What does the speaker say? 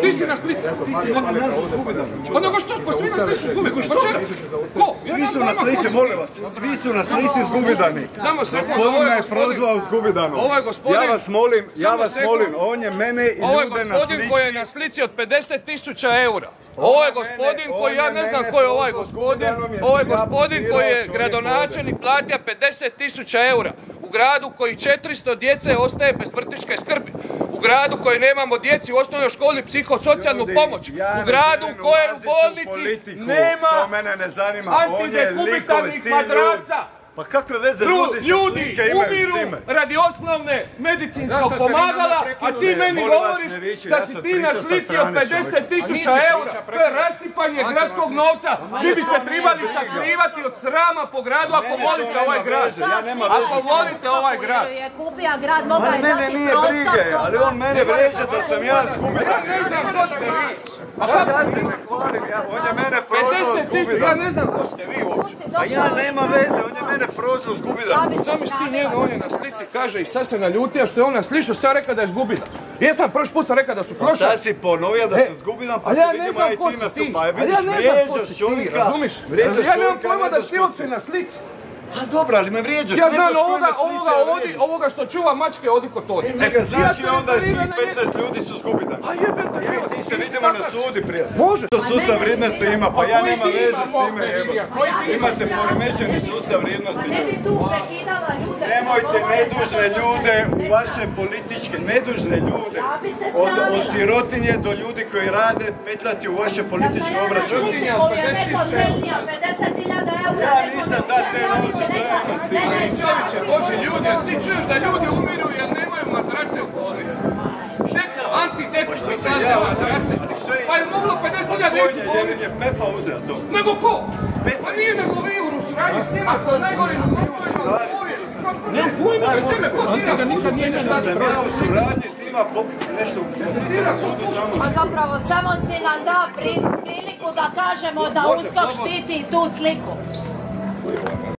Ti si na slici. Onoga što? Svi na slici zgubidani. Svi su na slici, molim vas. Svi su na slici zgubidani. Gospodina je prozvao zgubidanom. Ja vas molim, on je mene i ljude na slici. Ovo je gospodin koji je na slici od 50.000 eura. Ovo je gospodin koji, ja ne znam koji je ovaj gospodin, ovo je gospodin koji je gradonačelnik platio 50.000 eura. U gradu koji 400 djece ostaje bez vrtićke skrbi. U gradu koji nemamo djeci u osnovnoj školi psihosocijalnu pomoć. U gradu koje u bolnici nema antidekubitarnih madraca. Pa kakve veze ljudi umiru radi osnovne medicinskog pomagala, a ti meni govoriš da si ti na slici od 50.000 eura. To je rasipanje gradskog novca. Vi bi se trebali sakrivati od srama po gradu ako volite ovaj grad. Ako volite ovaj grad. On mene nije brige, ali on mene vređa da sam ja zgubidan. Ja ne znam ko ste vi. Pa sad ja se ne hvalim, on je mene prozvao zgubidan. Ja ne znam ko ste vi uopće. A ja nema veze, on je mene prozvao zgubidan. Zamiš ti njega, on je na slici, kaže i sad se naljutio što je on na sliču, sad rekao da je zgubidan. Jesam, prvi put sam rekao da su prošli. Sad si ponovio da sam zgubidan, pa se vidimo ja i ti na su. Pa vidiš, vrijeđaš čovjeka, razumiš? Ja nemam pojma da si ovdje na slici. A dobro, ali me vrijeđaš, ne znaš koji na slici ja vrijeđaš. Ovoga što čuva mačke odi kod toli. Neka znači onda je svih 15 ljudi su zgubidani. Ti se vidimo na sudi, prijatelj. To sustav vrijednosti ima, pa ja nema veze s time, evo. Imate poremećeni sustav vrijednosti. Nemojte nedužne ljude u vaše političke, nedužne ljude, od sirotinje do ljudi koji rade, petljati u vaše političke obračune. Ja nisam da te novce što ja ima s njima. Čoviće, Bože, ljudi, ti čuješ da ljudi umiru jer nemaju matrace u bolnici. Antidekubitarne matrace. Pa je moglo 50.000 ljudi u bolnici. Je PEFA uzeo to? Nego ko? Pa nije nego vi u Rusiji s njima sa najgorim motorima u povijesti. Nemam pojma, jer teme ko dira kuža nije šta ti pravi. Sam ja u suradnji s njima popiti nešto u sudu samo. Pa zapravo, samo si nam da priliku da kažemo da USKOK štiti tu sliku.